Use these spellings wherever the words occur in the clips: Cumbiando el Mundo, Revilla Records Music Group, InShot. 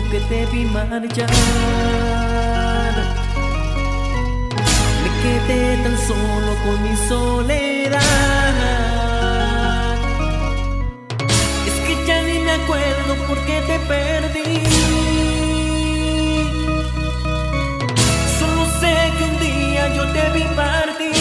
tiempo que te vi marchar, me quedé tan solo con mi soledad. Es que ya ni me acuerdo por qué te perdí, solo sé que un día yo te vi partir.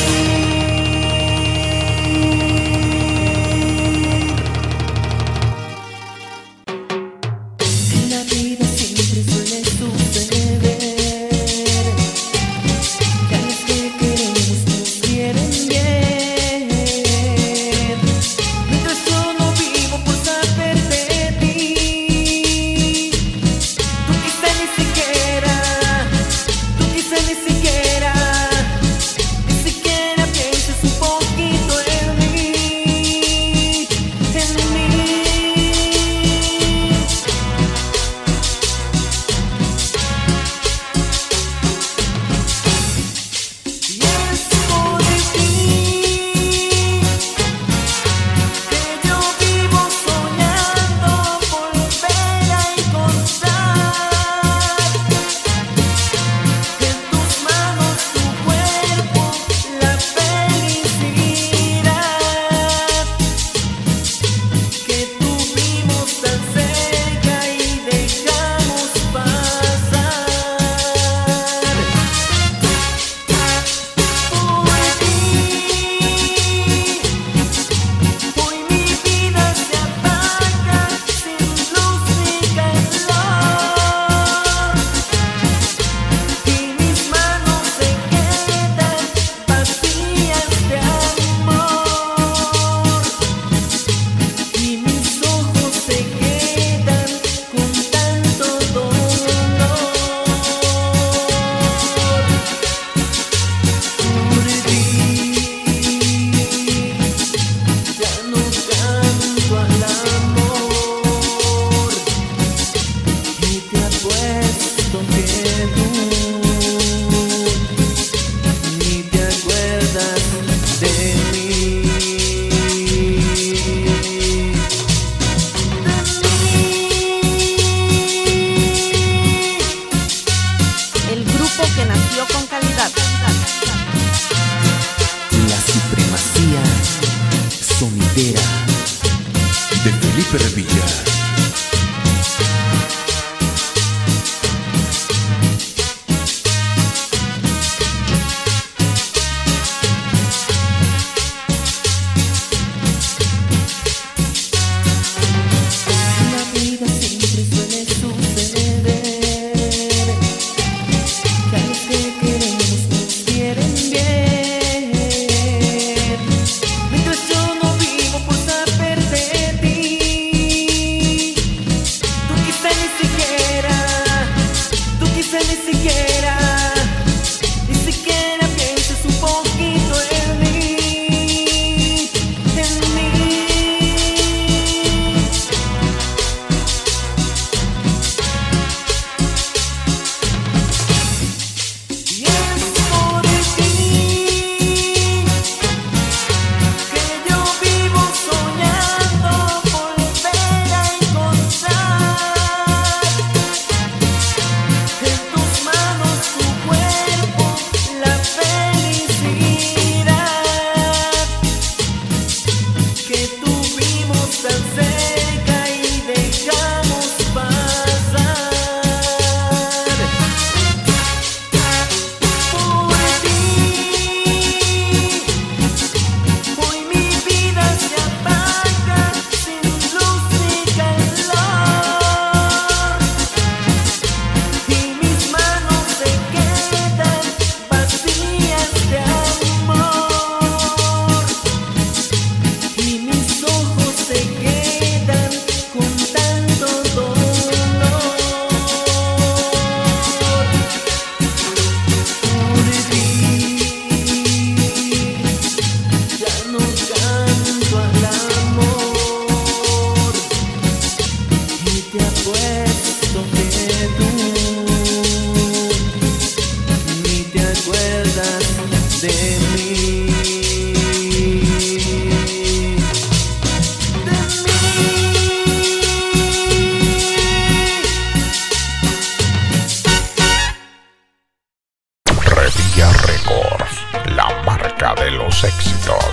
Revilla Records, la marca de los éxitos.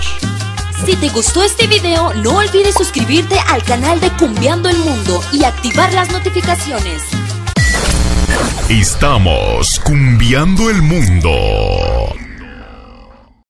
Si te gustó este video, no olvides suscribirte al canal de Cumbiando el Mundo y activar las notificaciones. Estamos cumbiando el mundo.